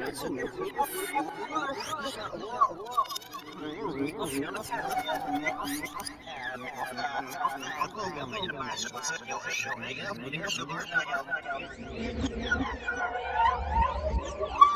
going to